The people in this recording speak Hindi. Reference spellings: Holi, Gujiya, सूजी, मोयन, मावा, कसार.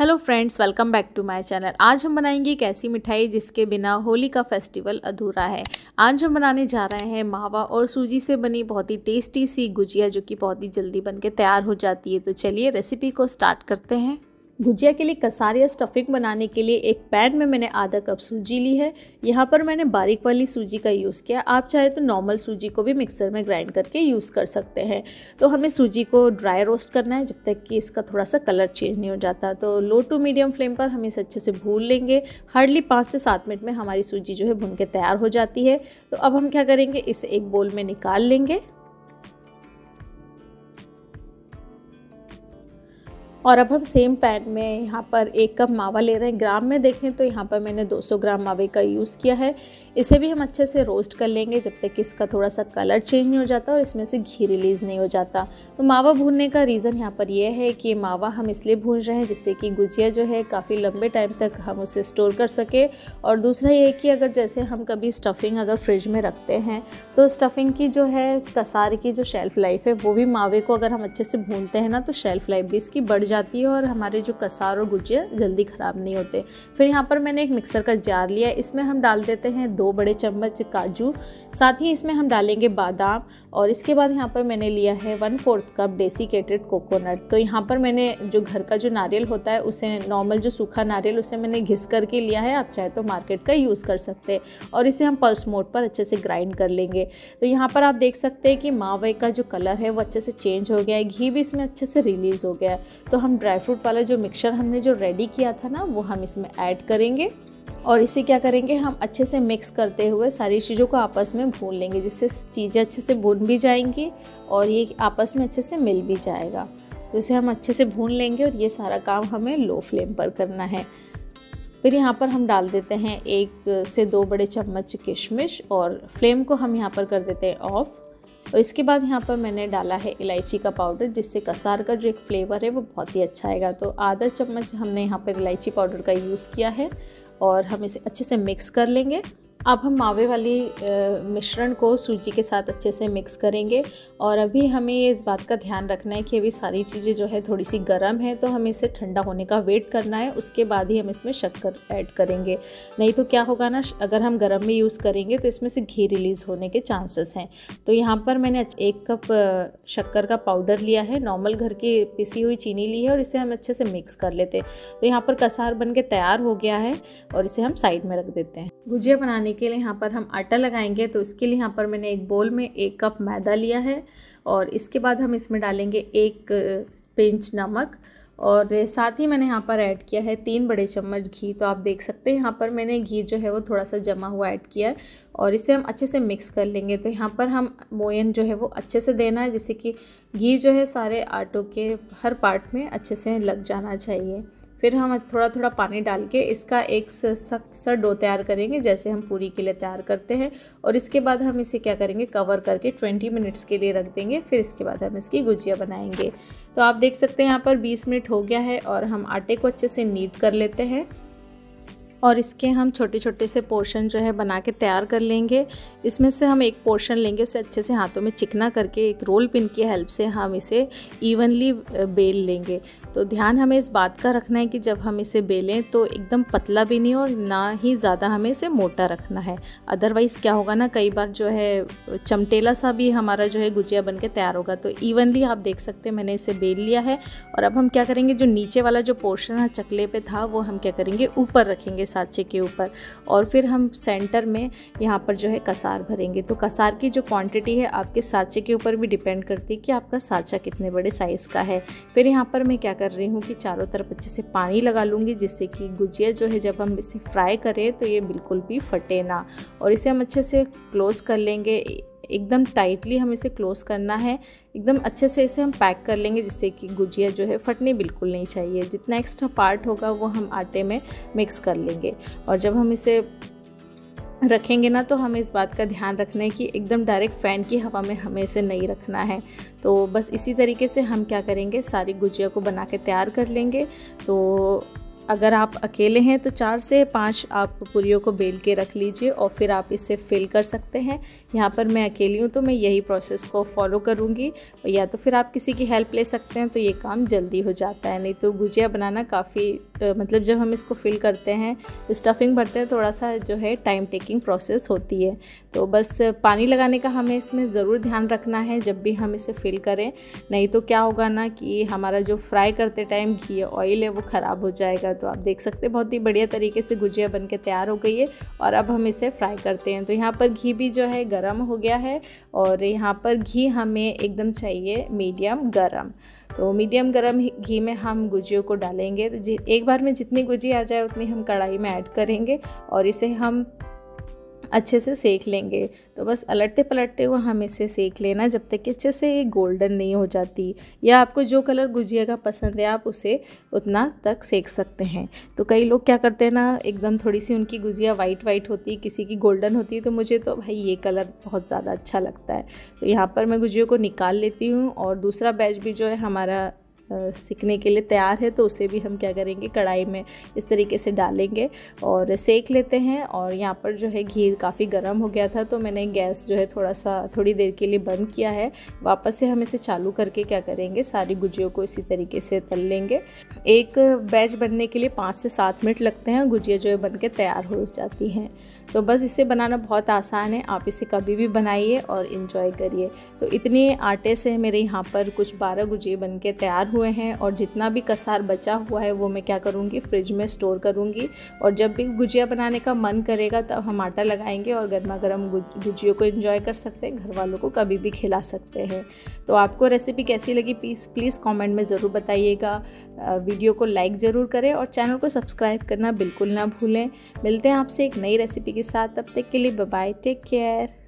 Hello friends, welcome back to my channel. आज हम बनाएंगे एक ऐसी मिठाई जिसके बिना होली का फेस्टिवल अधूरा है। आज हम बनाने जा रहे हैं मावा और सूजी से बनी बहुत ही टेस्टी सी गुजिया, जो कि बहुत ही जल्दी बनके तैयार हो जाती है। तो चलिए रेसिपी को स्टार्ट करते हैं। गुजिया के लिए कसारिया स्टफिंग बनाने के लिए एक पैन में मैंने आधा कप सूजी ली है। यहाँ पर मैंने बारीक वाली सूजी का यूज़ किया। आप चाहे तो नॉर्मल सूजी को भी मिक्सर में ग्राइंड करके यूज़ कर सकते हैं। तो हमें सूजी को ड्राई रोस्ट करना है जब तक कि इसका थोड़ा सा कलर चेंज नहीं हो जाता। तो लो टू मीडियम फ्लेम पर हम इसे अच्छे से भून लेंगे। हार्डली 5 से 7 मिनट में हमारी सूजी जो है भून के तैयार हो जाती है। तो अब हम क्या करेंगे, इसे एक बोल में निकाल लेंगे और अब हम सेम पैन में यहाँ पर 1 कप मावा ले रहे हैं। ग्राम में देखें तो यहाँ पर मैंने 200 ग्राम मावे का यूज़ किया है। इसे भी हम अच्छे से रोस्ट कर लेंगे जब तक इसका थोड़ा सा कलर चेंज नहीं हो जाता और इसमें से घी रिलीज़ नहीं हो जाता। तो मावा भूनने का रीज़न यहाँ पर यह है कि मावा हम इसलिए भून रहे हैं जिससे कि गुजिया जो है काफ़ी लंबे टाइम तक हम उसे स्टोर कर सके। और दूसरा ये कि अगर जैसे हम कभी स्टफिंग अगर फ्रिज में रखते हैं तो स्टफिंग की जो है कसार की जो शेल्फ़ लाइफ है वो भी मावे को अगर हम अच्छे से भूनते हैं ना तो शेल्फ़ लाइफ भी इसकी बढ़ जाती है और हमारे जो कसार और गुजिया जल्दी ख़राब नहीं होते। फिर यहाँ पर मैंने एक मिक्सर का जार लिया, इसमें हम डाल देते हैं 2 बड़े चम्मच काजू, साथ ही इसमें हम डालेंगे बादाम। और इसके बाद यहाँ पर मैंने लिया है 1/4 कप डेसिकेटेड कोकोनट। तो यहाँ पर मैंने जो घर का जो नारियल होता है उसे नॉर्मल जो सूखा नारियल उसे मैंने घिस करके लिया है। आप चाहे तो मार्केट का यूज़ कर सकते हैं और इसे हम पल्स मोड पर अच्छे से ग्राइंड कर लेंगे। तो यहाँ पर आप देख सकते हैं कि मावे का जो कलर है वो अच्छे से चेंज हो गया है, घी भी इसमें अच्छे से रिलीज़ हो गया है। तो हम ड्राई फ्रूट वाला जो मिक्सचर हमने जो रेडी किया था ना वो हम इसमें ऐड करेंगे और इसे क्या करेंगे, हम अच्छे से मिक्स करते हुए सारी चीज़ों को आपस में भून लेंगे, जिससे चीज़ें अच्छे से भून भी जाएंगी और ये आपस में अच्छे से मिल भी जाएगा। तो इसे हम अच्छे से भून लेंगे और ये सारा काम हमें लो फ्लेम पर करना है। फिर यहाँ पर हम डाल देते हैं 1 से 2 बड़े चम्मच किशमिश और फ्लेम को हम यहाँ पर कर देते हैं ऑफ़। और इसके बाद यहाँ पर मैंने डाला है इलायची का पाउडर, जिससे कसार का जो एक फ्लेवर है वो बहुत ही अच्छा आएगा। तो आधा चम्मच हमने यहाँ पर इलायची पाउडर का यूज़ किया है और हम इसे अच्छे से मिक्स कर लेंगे। अब हम मावे वाली मिश्रण को सूजी के साथ अच्छे से मिक्स करेंगे। और अभी हमें इस बात का ध्यान रखना है कि अभी सारी चीज़ें जो है थोड़ी सी गर्म है, तो हमें इसे ठंडा होने का वेट करना है, उसके बाद ही हम इसमें शक्कर ऐड करेंगे। नहीं तो क्या होगा ना, अगर हम गर्म में यूज़ करेंगे तो इसमें से घी रिलीज़ होने के चांसेस हैं। तो यहाँ पर मैंने 1 कप शक्कर का पाउडर लिया है, नॉर्मल घर की पिसी हुई चीनी ली है और इसे हम अच्छे से मिक्स कर लेते हैं। तो यहाँ पर कसार बन के तैयार हो गया है और इसे हम साइड में रख देते हैं। गुजिया बनाने के लिए यहाँ पर हम आटा लगाएंगे। तो इसके लिए यहाँ पर मैंने एक बोल में 1 कप मैदा लिया है और इसके बाद हम इसमें डालेंगे 1 पिंच नमक और साथ ही मैंने यहाँ पर ऐड किया है 3 बड़े चम्मच घी। तो आप देख सकते हैं यहाँ पर मैंने घी जो है वो थोड़ा सा जमा हुआ ऐड किया है और इसे हम अच्छे से मिक्स कर लेंगे। तो यहाँ पर हम मोयन जो है वो अच्छे से देना है, जिससे कि घी जो है सारे आटों के हर पार्ट में अच्छे से लग जाना चाहिए। फिर हम थोड़ा थोड़ा पानी डाल के इसका एक सख्त सा डो तैयार करेंगे, जैसे हम पूरी के लिए तैयार करते हैं। और इसके बाद हम इसे क्या करेंगे, कवर करके 20 मिनट्स के लिए रख देंगे। फिर इसके बाद हम इसकी गुजिया बनाएंगे। तो आप देख सकते हैं यहाँ पर 20 मिनट हो गया है और हम आटे को अच्छे से नीट कर लेते हैं और इसके हम छोटे छोटे से पोर्शन जो है बना के तैयार कर लेंगे। इसमें से हम एक पोर्शन लेंगे, उसे अच्छे से हाथों में चिकना करके एक रोल पिन की हेल्प से हम इसे इवनली बेल लेंगे। तो ध्यान हमें इस बात का रखना है कि जब हम इसे बेलें तो एकदम पतला भी नहीं और ना ही ज़्यादा हमें इसे मोटा रखना है। अदरवाइज़ क्या होगा ना, कई बार जो है चमटेला सा भी हमारा जो है गुजिया बन के तैयार होगा। तो इवनली आप देख सकते हैं मैंने इसे बेल लिया है। और अब हम क्या करेंगे, जो नीचे वाला जो पोर्शन है चकले पर था वो हम क्या करेंगे, ऊपर रखेंगे साँचे के ऊपर। और फिर हम सेंटर में यहाँ पर जो है कसार भरेंगे। तो कसार की जो क्वांटिटी है आपके साँचे के ऊपर भी डिपेंड करती है कि आपका साँचा कितने बड़े साइज़ का है। फिर यहाँ पर मैं क्या कर रही हूँ कि चारों तरफ अच्छे से पानी लगा लूँगी, जिससे कि गुजिया जो है जब हम इसे फ्राई करें तो ये बिल्कुल भी फटे ना। और इसे हम अच्छे से क्लोज़ कर लेंगे, एकदम टाइटली हम इसे क्लोज़ करना है, एकदम अच्छे से इसे हम पैक कर लेंगे, जिससे कि गुजिया जो है फटनी बिल्कुल नहीं चाहिए। जितना एक्स्ट्रा पार्ट होगा वो हम आटे में मिक्स कर लेंगे। और जब हम इसे रखेंगे ना तो हमें इस बात का ध्यान रखना है कि एकदम डायरेक्ट फ़ैन की हवा में हमें इसे नहीं रखना है। तो बस इसी तरीके से हम क्या करेंगे, सारी गुजिया को बना के तैयार कर लेंगे। तो अगर आप अकेले हैं तो 4 से 5 आप पूरियों को बेल के रख लीजिए और फिर आप इसे फिल कर सकते हैं। यहाँ पर मैं अकेली हूँ तो मैं यही प्रोसेस को फॉलो करूँगी, या तो फिर आप किसी की हेल्प ले सकते हैं, तो ये काम जल्दी हो जाता है। नहीं तो गुजिया बनाना काफ़ी मतलब जब हम इसको फिल करते हैं, स्टफिंग भरते हैं, थोड़ा सा जो है टाइम टेकिंग प्रोसेस होती है। तो बस पानी लगाने का हमें इसमें ज़रूर ध्यान रखना है जब भी हम इसे फिल करें, नहीं तो क्या होगा ना कि हमारा जो फ्राई करते टाइम घी ऑयल है वो ख़राब हो जाएगा। तो आप देख सकते हैं बहुत ही बढ़िया तरीके से गुजिया बन के तैयार हो गई है और अब हम इसे फ्राई करते हैं। तो यहाँ पर घी भी जो है गर्म हो गया है और यहाँ पर घी हमें एकदम चाहिए मीडियम गर्म। तो मीडियम गर्म घी में हम गुजियों को डालेंगे। तो एक बार में जितनी गुजी आ जाए उतनी हम कढ़ाई में ऐड करेंगे और इसे हम अच्छे से सेक लेंगे। तो बस अलटते पलटते हुए हम इसे सेक लेना जब तक कि अच्छे से ये गोल्डन नहीं हो जाती, या आपको जो कलर गुजिया का पसंद है आप उसे उतना तक सेक सकते हैं। तो कई लोग क्या करते हैं ना, एकदम थोड़ी सी उनकी गुजिया वाइट वाइट होती है, किसी की गोल्डन होती है। तो मुझे तो भाई ये कलर बहुत ज़्यादा अच्छा लगता है। तो यहाँ पर मैं गुजियों को निकाल लेती हूँ और दूसरा बैच भी जो है हमारा सेकने के लिए तैयार है। तो उसे भी हम क्या करेंगे, कढ़ाई में इस तरीके से डालेंगे और सेक लेते हैं। और यहाँ पर जो है घी काफ़ी गर्म हो गया था तो मैंने गैस जो है थोड़ी देर के लिए बंद किया है। वापस से हम इसे चालू करके क्या करेंगे, सारी गुजियों को इसी तरीके से तल लेंगे। एक बैच बनने के लिए 5 से 7 मिनट लगते हैं और गुजिया जो है बन के तैयार हो जाती हैं। तो बस इसे बनाना बहुत आसान है, आप इसे कभी भी बनाइए और इन्जॉय करिए। तो इतने आटे से मेरे यहाँ पर कुछ 12 गुजिया बन के तैयार हुए हैं और जितना भी कसार बचा हुआ है वो मैं क्या करूँगी, फ्रिज में स्टोर करूँगी। और जब भी गुजिया बनाने का मन करेगा तब हम आटा लगाएंगे और गर्मा गर्म गुजियों को इन्जॉय कर सकते हैं, घर वालों को कभी भी खिला सकते हैं। तो आपको रेसिपी कैसी लगी प्लीज़ कॉमेंट में ज़रूर बताइएगा। वीडियो को लाइक ज़रूर करें और चैनल को सब्सक्राइब करना बिल्कुल ना भूलें। मिलते हैं आपसे एक नई रेसिपी के साथ, तब तक के लिए बाय बाय, टेक केयर।